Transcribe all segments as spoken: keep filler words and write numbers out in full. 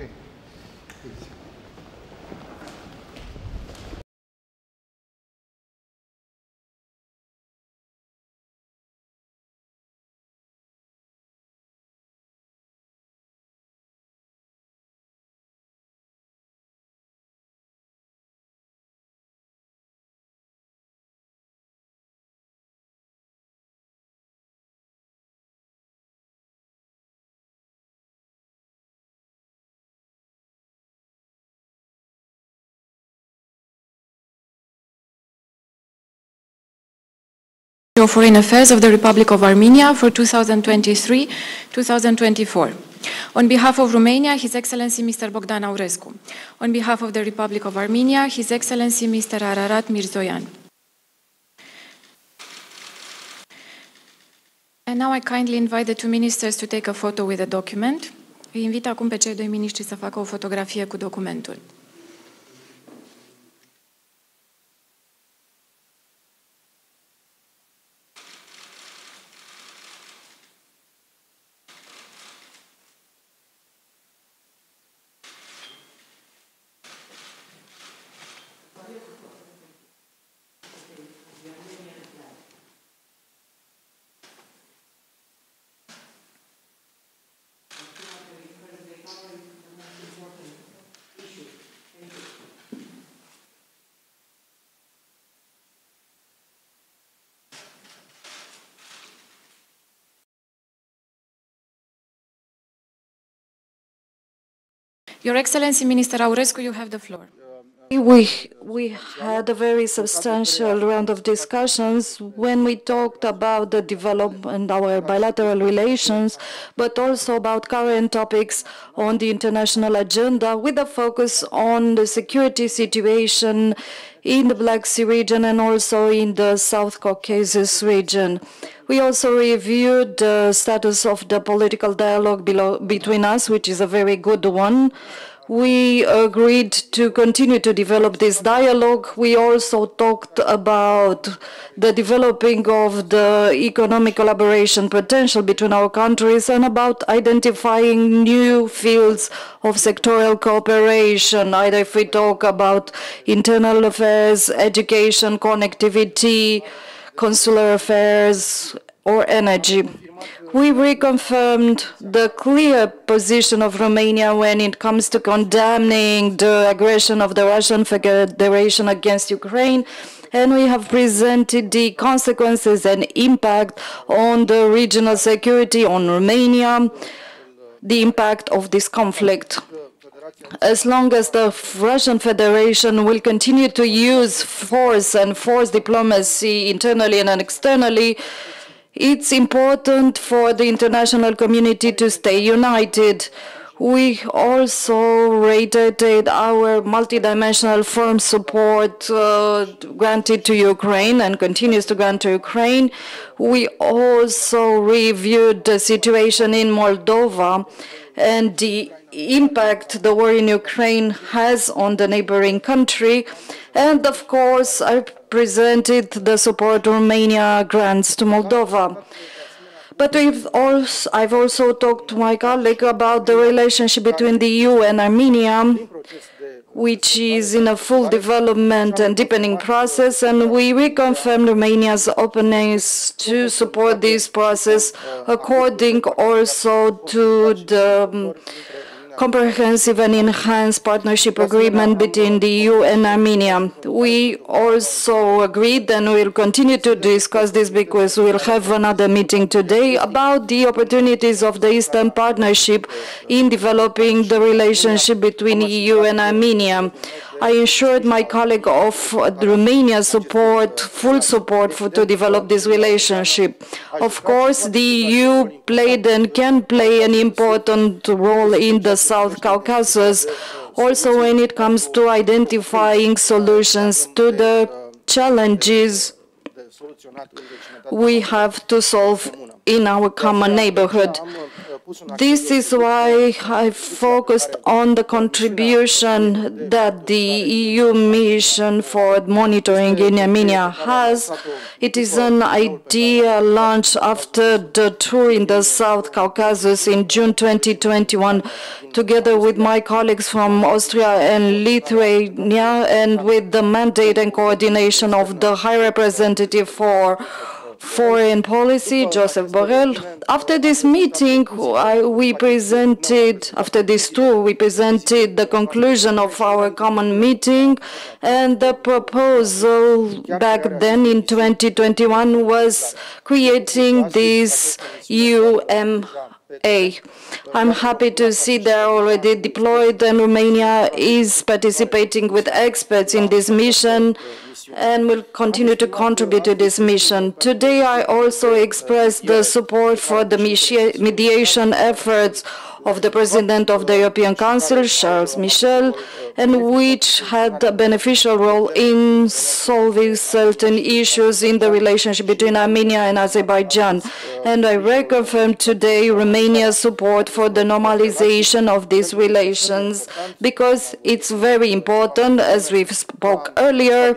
Okay. Please. of Foreign Affairs of the Republic of Armenia for two thousand twenty-three to two thousand twenty-four. On behalf of Romania, His Excellency Mister Bogdan Aurescu. On behalf of the Republic of Armenia, His Excellency Mister Ararat Mirzoyan. And now I kindly invite the two ministers to take a photo with the document. Îi invit acum pe cei doi miniștri să facă o fotografie cu documentul. Your Excellency, Minister Aurescu, you have the floor. We, we had a very substantial round of discussions when we talked about the development, our bilateral relations, but also about current topics on the international agenda with a focus on the security situation in the Black Sea region and also in the South Caucasus region. We also reviewed the status of the political dialogue below, between us, which is a very good one. We agreed to continue to develop this dialogue. We also talked about the developing of the economic collaboration potential between our countries and about identifying new fields of sectoral cooperation, either if we talk about internal affairs, education, connectivity, consular affairs, or energy. We reconfirmed the clear position of Romania when it comes to condemning the aggression of the Russian Federation against Ukraine, and we have presented the consequences and impact on the regional security, on Romania, the impact of this conflict. As long as the Russian Federation will continue to use force and force diplomacy internally and externally, it's important for the international community to stay united. We also reiterated our multidimensional firm support uh, granted to Ukraine and continues to grant to Ukraine. We also reviewed the situation in Moldova and the impact the war in Ukraine has on the neighboring country. And of course, I presented the support Romania grants to Moldova. But we've also, I've also talked to my colleague about the relationship between the E U and Armenia, which is in a full development and deepening process, and we reconfirmed Romania's openness to support this process, according also to the comprehensive and enhanced partnership agreement between the E U and Armenia. We also agreed, and we'll continue to discuss this because we'll have another meeting today, about the opportunities of the Eastern Partnership in developing the relationship between E U and Armenia. I assured my colleague of Romania's support, full support for, to develop this relationship. Of course, the E U played and can play an important role in the South Caucasus, also when it comes to identifying solutions to the challenges we have to solve in our common neighborhood. This is why I focused on the contribution that the E U mission for monitoring in Armenia has. It is an idea launched after the tour in the South Caucasus in June twenty twenty-one, together with my colleagues from Austria and Lithuania, and with the mandate and coordination of the High Representative for Foreign Policy, Joseph Borrell. After this meeting, I, we presented, after this tour, we presented the conclusion of our common meeting, and the proposal back then in twenty twenty-one was creating this U M A. I'm happy to see they're already deployed, and Romania is participating with experts in this mission and will continue to contribute to this mission. Today, I also expressed the support for the mediation efforts of the President of the European Council, Charles Michel, and which had a beneficial role in solving certain issues in the relationship between Armenia and Azerbaijan. And I reconfirm today Romania's support for the normalization of these relations, because it's very important, as we spoke earlier,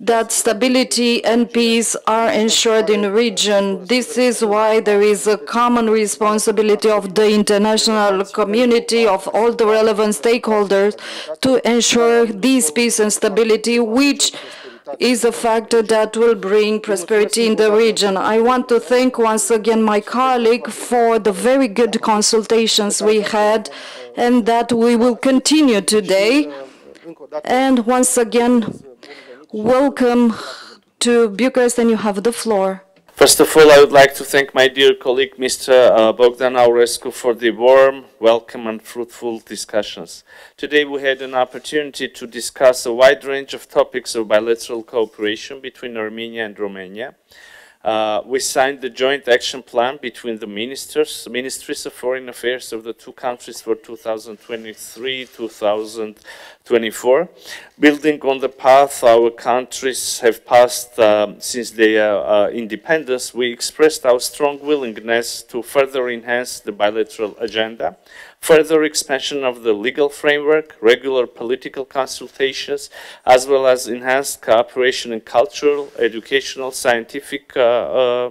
that stability and peace are ensured in the region. This is why there is a common responsibility of the international community, of all the relevant stakeholders, to ensure this peace and stability, which is a factor that will bring prosperity in the region. I want to thank once again my colleague for the very good consultations we had and that we will continue today. And once again, welcome to Bucharest, and you have the floor. First of all, I would like to thank my dear colleague, Mister Bogdan Aurescu, for the warm, welcome and fruitful discussions. Today we had an opportunity to discuss a wide range of topics of bilateral cooperation between Armenia and Romania. Uh, we signed the joint action plan between the ministers, ministries of foreign affairs of the two countries for two thousand twenty-three to two thousand twenty-four, building on the path our countries have passed uh, since their uh, independence. We expressed our strong willingness to further enhance the bilateral agenda, further expansion of the legal framework, regular political consultations, as well as enhanced cooperation in cultural, educational, scientific uh, uh,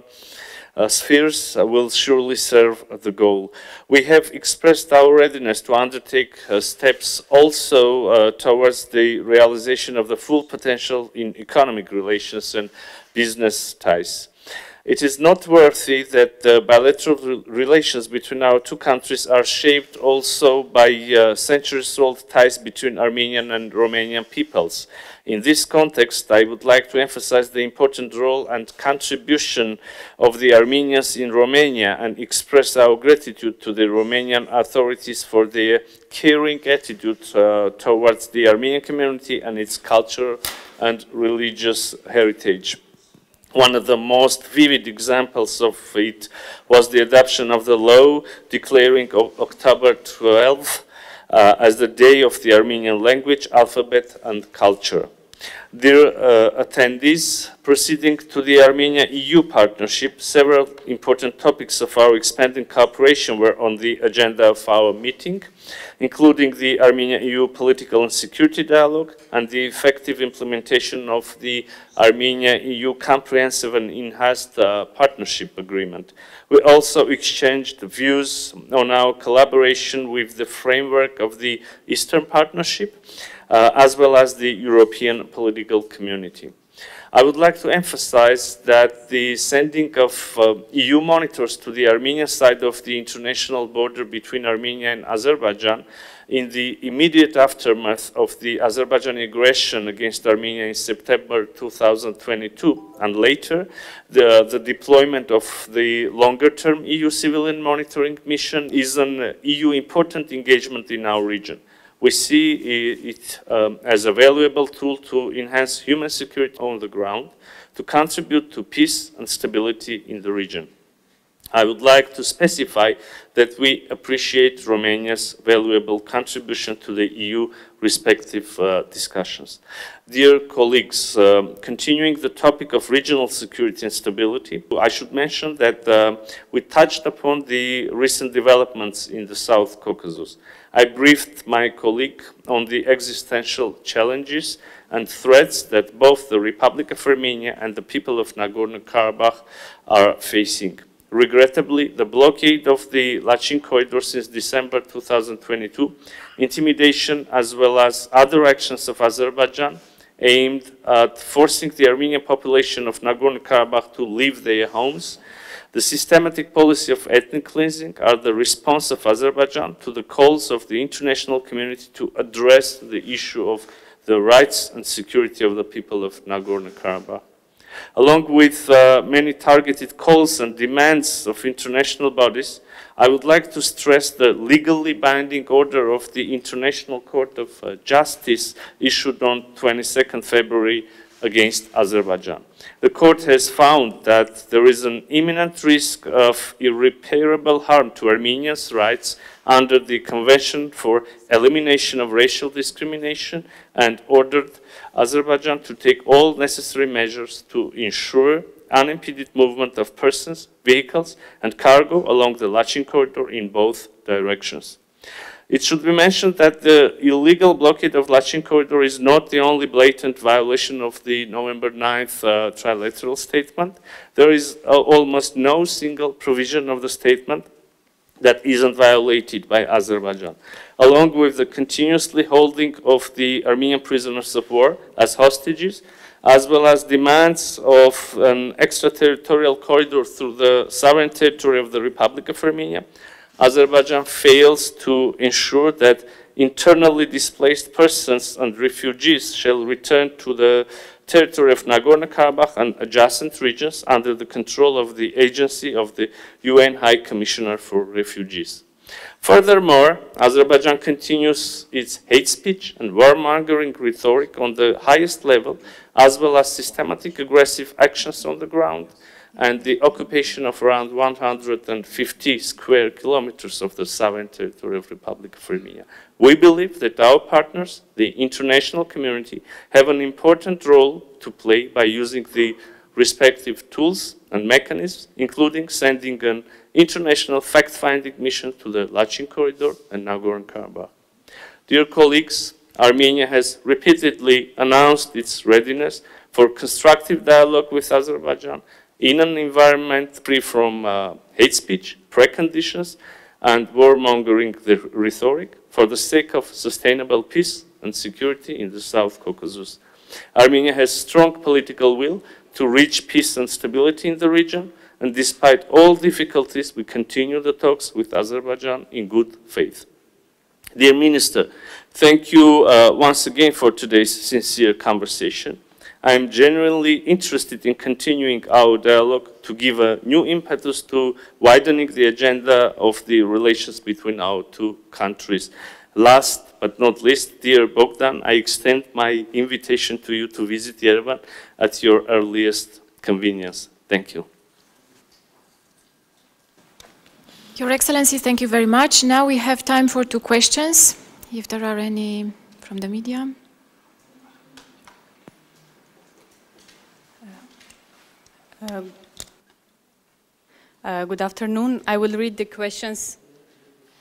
Uh, spheres uh, will surely serve the goal. We have expressed our readiness to undertake uh, steps also uh, towards the realization of the full potential in economic relations and business ties. It is noteworthy that the bilateral re relations between our two countries are shaped also by uh, centuries-old ties between Armenian and Romanian peoples. In this context, I would like to emphasize the important role and contribution of the Armenians in Romania and express our gratitude to the Romanian authorities for their caring attitude uh, towards the Armenian community and its culture and religious heritage. One of the most vivid examples of it was the adoption of the law declaring October twelfth uh, as the Day of the Armenian Language, Alphabet and Culture. Dear uh, attendees, proceeding to the Armenia-E U partnership, several important topics of our expanding cooperation were on the agenda of our meeting, including the Armenia-E U political and security dialogue and the effective implementation of the Armenia-E U comprehensive and enhanced uh, partnership agreement. We also exchanged views on our collaboration with the framework of the Eastern Partnership, Uh, as well as the European political community. I would like to emphasize that the sending of uh, E U monitors to the Armenian side of the international border between Armenia and Azerbaijan in the immediate aftermath of the Azerbaijani aggression against Armenia in September two thousand twenty-two, and later the, the deployment of the longer-term E U civilian monitoring mission is an E U important engagement in our region. We see it um, as a valuable tool to enhance human security on the ground, to contribute to peace and stability in the region. I would like to specify that we appreciate Romania's valuable contribution to the E U respective uh, discussions. Dear colleagues, um, continuing the topic of regional security and stability, I should mention that uh, we touched upon the recent developments in the South Caucasus. I briefed my colleague on the existential challenges and threats that both the Republic of Armenia and the people of Nagorno-Karabakh are facing. Regrettably, the blockade of the Lachin corridor since December two thousand twenty-two, intimidation as well as other actions of Azerbaijan aimed at forcing the Armenian population of Nagorno-Karabakh to leave their homes, the systematic policy of ethnic cleansing are the response of Azerbaijan to the calls of the international community to address the issue of the rights and security of the people of Nagorno-Karabakh. Along with uh, many targeted calls and demands of international bodies, I would like to stress the legally binding order of the International Court of uh, Justice issued on the twenty-second of February against Azerbaijan. The court has found that there is an imminent risk of irreparable harm to Armenians' rights under the Convention for Elimination of Racial Discrimination and ordered Azerbaijan to take all necessary measures to ensure unimpeded movement of persons, vehicles, and cargo along the Lachin corridor in both directions. It should be mentioned that the illegal blockade of Lachin corridor is not the only blatant violation of the November ninth uh, trilateral statement. There is uh, almost no single provision of the statement that isn't violated by Azerbaijan. Along with the continuously holding of the Armenian prisoners of war as hostages, as well as demands of an extraterritorial corridor through the sovereign territory of the Republic of Armenia, Azerbaijan fails to ensure that internally displaced persons and refugees shall return to the territory of Nagorno-Karabakh and adjacent regions under the control of the agency of the U N High Commissioner for Refugees. Furthermore, Azerbaijan continues its hate speech and warmongering rhetoric on the highest level, as well as systematic aggressive actions on the ground, and the occupation of around one hundred fifty square kilometers of the sovereign territory of the Republic of Armenia. We believe that our partners, the international community, have an important role to play by using the respective tools and mechanisms, including sending an international fact-finding mission to the Lachin corridor and Nagorno-Karabakh. Dear colleagues, Armenia has repeatedly announced its readiness for constructive dialogue with Azerbaijan in an environment free from uh, hate speech, preconditions, and warmongering rhetoric for the sake of sustainable peace and security in the South Caucasus. Armenia has strong political will to reach peace and stability in the region, and despite all difficulties, we continue the talks with Azerbaijan in good faith. Dear Minister, thank you uh, once again for today's sincere conversation. I am genuinely interested in continuing our dialogue to give a new impetus to widening the agenda of the relations between our two countries. Last but not least, dear Bogdan, I extend my invitation to you to visit Yerevan at your earliest convenience. Thank you. Your Excellency, thank you very much. Now we have time for two questions, if there are any from the media. Uh, uh, good afternoon. I will read the questions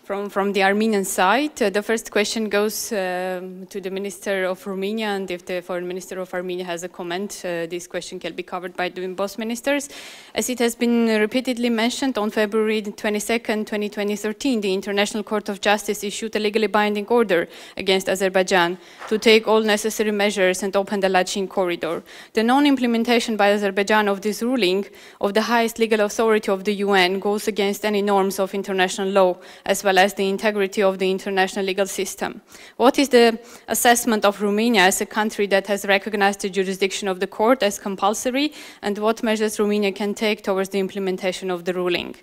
from, from the Armenian side. Uh, the first question goes uh, to the Minister of Romania, and if the Foreign Minister of Armenia has a comment, uh, this question can be covered by the both ministers. As it has been repeatedly mentioned, on February twenty-second, twenty thirteen, the International Court of Justice issued a legally binding order against Azerbaijan to take all necessary measures and open the Lachin corridor. The non-implementation by Azerbaijan of this ruling of the highest legal authority of the U N goes against any norms of international law, as well as the integrity of the international legal system. What is the assessment of Romania as a country that has recognized the jurisdiction of the court as compulsory, and what measures Romania can take towards the implementation of the ruling?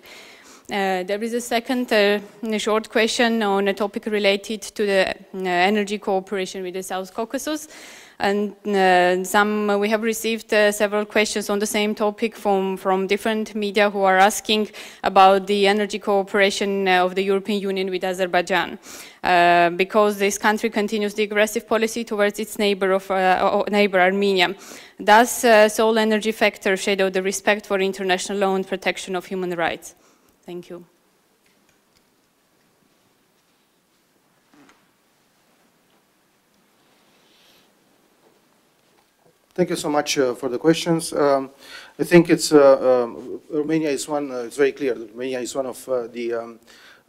Uh, there is a second uh, short question on a topic related to the uh, energy cooperation with the South Caucasus. And uh, some, uh, we have received uh, several questions on the same topic from, from different media who are asking about the energy cooperation of the European Union with Azerbaijan. Uh, because this country continues the aggressive policy towards its neighbor, of, uh, neighbor Armenia. Does uh, sole energy factor shadow the respect for international law and protection of human rights? Thank you. Thank you so much uh, for the questions. Um, I think it's uh, um, Romania is one. Uh, it's very clear that Romania is one of uh, the um,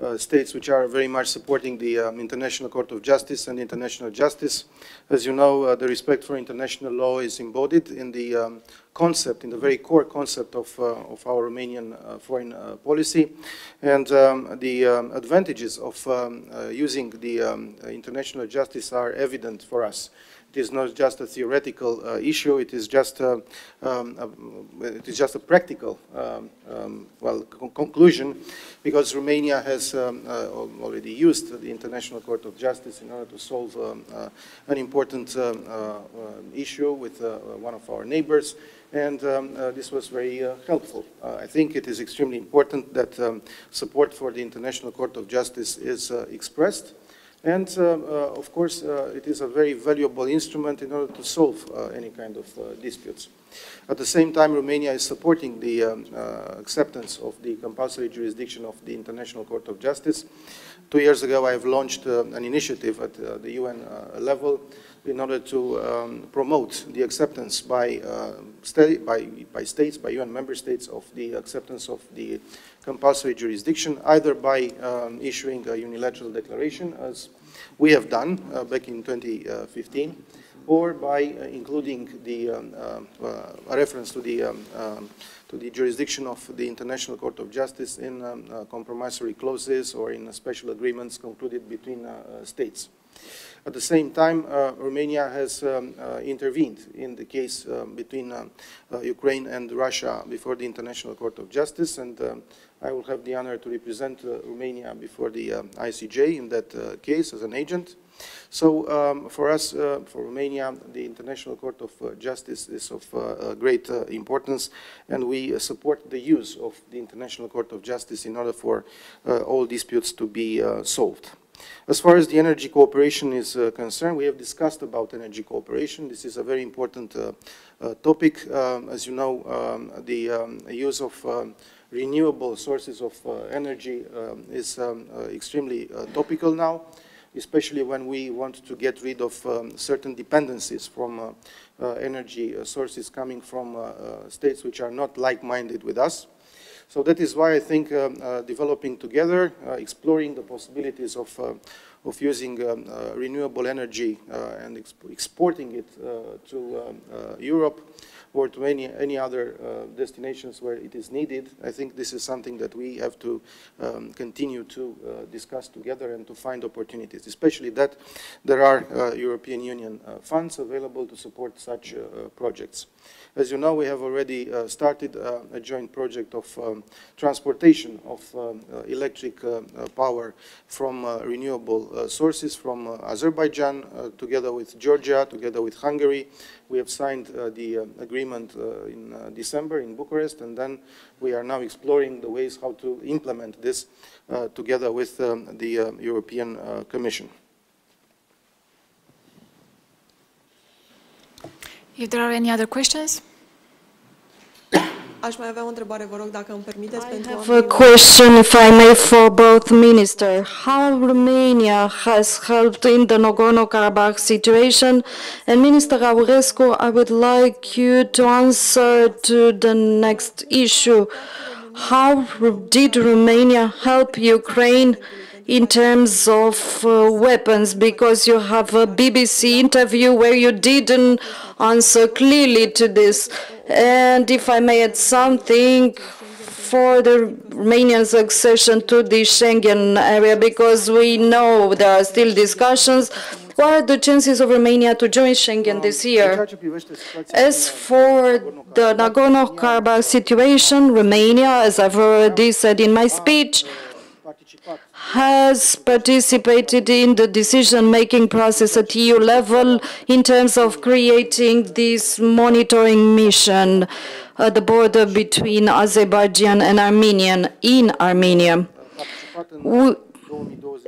uh, states which are very much supporting the um, International Court of Justice and international justice. As you know, uh, the respect for international law is embodied in the um, concept, in the very core concept of uh, of our Romanian uh, foreign uh, policy, and um, the um, advantages of um, uh, using the um, international justice are evident for us. It is not just a theoretical uh, issue. It is just a, um, a, it is just a practical um, um, well con conclusion, because Romania has um, uh, already used the International Court of Justice in order to solve um, uh, an important um, uh, uh, issue with uh, one of our neighbors, and um, uh, this was very uh, helpful. Uh, I think it is extremely important that um, support for the International Court of Justice is uh, expressed. And, uh, uh, of course, uh, it is a very valuable instrument in order to solve uh, any kind of uh, disputes. At the same time, Romania is supporting the um, uh, acceptance of the compulsory jurisdiction of the International Court of Justice. Two years ago, I have launched uh, an initiative at uh, the U N uh, level in order to um, promote the acceptance by, uh, sta by, by states, by U N member states, of the acceptance of the compulsory jurisdiction, either by um, issuing a unilateral declaration, as we have done uh, back in twenty fifteen, or by uh, including the um, uh, uh, reference to the, um, um, to the jurisdiction of the International Court of Justice in um, uh, compromissory clauses or in uh, special agreements concluded between uh, states. At the same time, uh, Romania has um, uh, intervened in the case uh, between uh, uh, Ukraine and Russia before the International Court of Justice, and uh, I will have the honor to represent uh, Romania before the um, I C J in that uh, case as an agent. So um, for us, uh, for Romania, the International Court of uh, Justice is of uh, great uh, importance, and we uh, support the use of the International Court of Justice in order for uh, all disputes to be uh, solved. As far as the energy cooperation is uh, concerned, we have discussed about energy cooperation. This is a very important uh, uh, topic. Um, as you know, um, the um, use of um, renewable sources of uh, energy um, is um, uh, extremely uh, topical now, especially when we want to get rid of um, certain dependencies from uh, uh, energy uh, sources coming from uh, uh, states which are not like-minded with us. So that is why I think um, uh, developing together, uh, exploring the possibilities of, uh, of using um, uh, renewable energy uh, and exp exporting it uh, to um, uh, Europe or to any, any other uh, destinations where it is needed, I think this is something that we have to um, continue to uh, discuss together and to find opportunities, especially that there are uh, European Union uh, funds available to support such uh, projects. As you know, we have already uh, started uh, a joint project of um, transportation of um, uh, electric uh, power from uh, renewable uh, sources from uh, Azerbaijan, uh, together with Georgia, together with Hungary. We have signed uh, the uh, agreement uh, in uh, December in Bucharest, and then we are now exploring the ways how to implement this uh, together with um, the uh, European uh, Commission. If there are any other questions? Aș mai avea o întrebare, vă rog, dacă îmi permiteți, pentru I have a question, if I may, for both ministers. How Romania has helped in the Nagorno-Karabakh situation? And Minister Aurescu, I would like you to answer to the next issue. How did Romania help Ukraine in terms of uh, weapons, because you have a B B C interview where you didn't answer clearly to this. And if I may add something for the Romanian's accession to the Schengen area, because we know there are still discussions, What are the chances of Romania to join Schengen this year? As for the Nagorno-Karabakh situation, Romania, as I've already said in my speech, has participated in the decision-making process at E U level in terms of creating this monitoring mission at the border between Azerbaijan and Armenia in Armenia. We,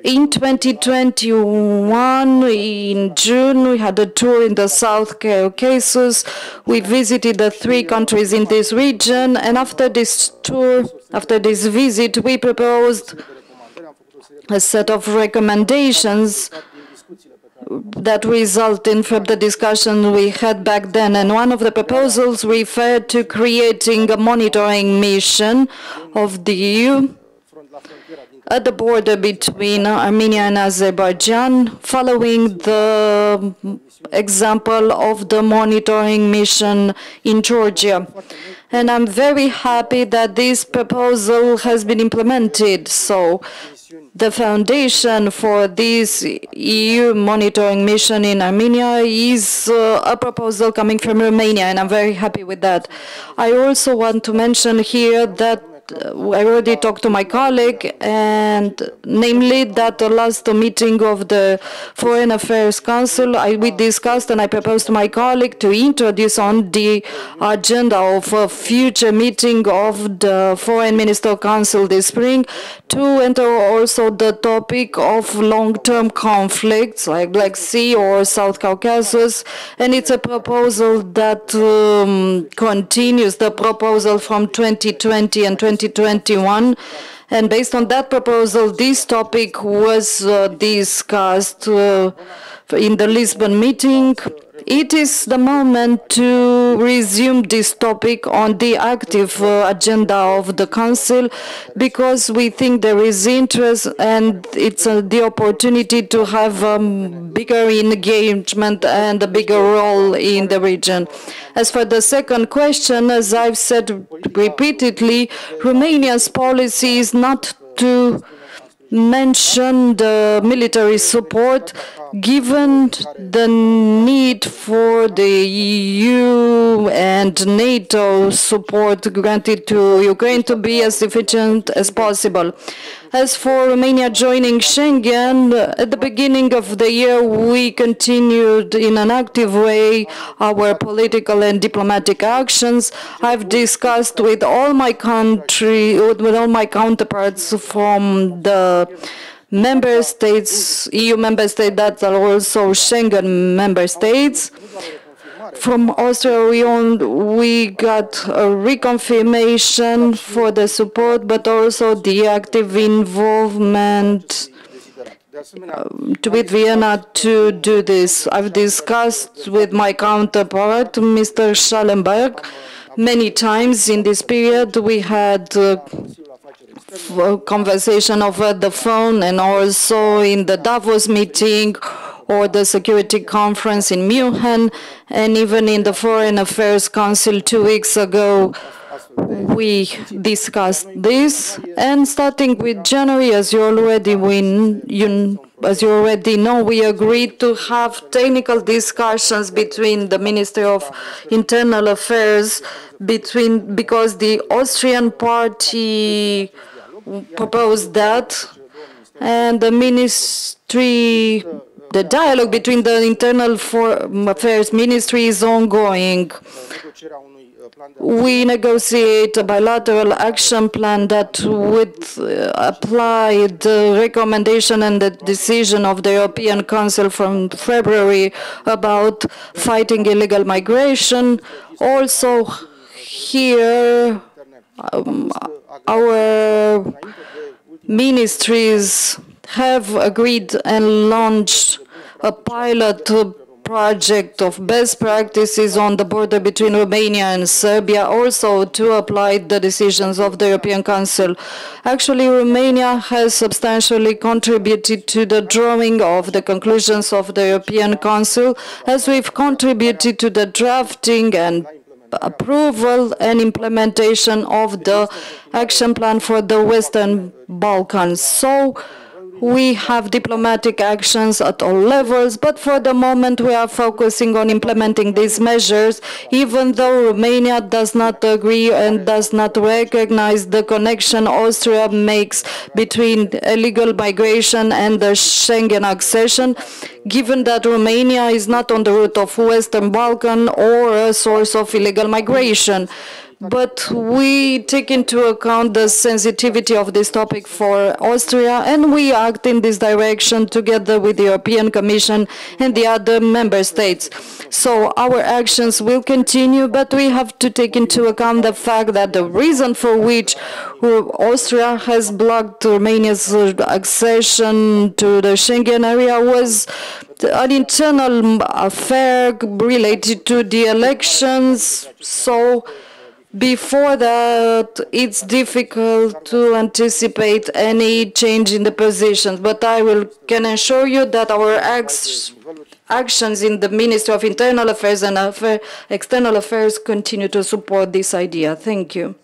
in twenty twenty-one, in June, we had a tour in the South Caucasus. We visited the three countries in this region, and after this tour, after this visit, we proposed a set of recommendations that resulted from the discussion we had back then. And one of the proposals referred to creating a monitoring mission of the E U at the border between Armenia and Azerbaijan, following the example of the monitoring mission in Georgia. And I'm very happy that this proposal has been implemented. So the foundation for this E U monitoring mission in Armenia is uh, a proposal coming from Romania, and I'm very happy with that. I also want to mention here that I already talked to my colleague, and namely that the last meeting of the Foreign Affairs Council, I, we discussed and I proposed to my colleague to introduce on the agenda of a future meeting of the Foreign Minister Council this spring to enter also the topic of long-term conflicts like Black Sea or South Caucasus, and it's a proposal that um, continues the proposal from twenty twenty and twenty twenty-one, and based on that proposal, this topic was uh, discussed uh, in the Lisbon meeting. It is the moment to resume this topic on the active uh, agenda of the Council, because we think there is interest and it's uh, the opportunity to have a um, bigger engagement and a bigger role in the region. As for the second question, as I've said repeatedly, Romania's policy is not to mention the military support, given the need for the E U and NATO support granted to Ukraine to be as efficient as possible. As for Romania joining Schengen, at the beginning of the year we continued in an active way our political and diplomatic actions. I've discussed with all my country, with all my counterparts from the member states, E U member states that are also Schengen member states. From Austria, we, on, we got a reconfirmation for the support, but also the active involvement uh, with Vienna to do this. I've discussed with my counterpart, Mister Schallenberg, many times in this period. We had uh, conversation over the phone and also in the Davos meeting or the security conference in München, and even in the Foreign Affairs Council two weeks ago we discussed this. And starting with January, as you already win, you, as you already know, we agreed to have technical discussions between the Ministry of Internal Affairs, between because the Austrian party proposed that, and the ministry, the dialogue between the Internal Affairs Ministry is ongoing. We negotiate a bilateral action plan that would apply the recommendation and the decision of the European Council from February about fighting illegal migration. Also here, um, our ministries have agreed and launched a pilot project of best practices on the border between Romania and Serbia, also to apply the decisions of the European Council. Actually, Romania has substantially contributed to the drawing of the conclusions of the European Council, as we've contributed to the drafting and approval and implementation of the action plan for the Western Balkans. So We have diplomatic actions at all levels, but for the moment we are focusing on implementing these measures, even though Romania does not agree and does not recognize the connection Austria makes between illegal migration and the Schengen accession, given that Romania is not on the route of Western Balkan or a source of illegal migration. But we take into account the sensitivity of this topic for Austria, and we act in this direction together with the European Commission and the other member states. So our actions will continue, but we have to take into account the fact that the reason for which Austria has blocked Romania's accession to the Schengen area was an internal affair related to the elections. So before that, it's difficult to anticipate any change in the positions, but I will, can assure you that our acts, actions in the Ministry of Internal Affairs and Affair, External Affairs continue to support this idea. Thank you.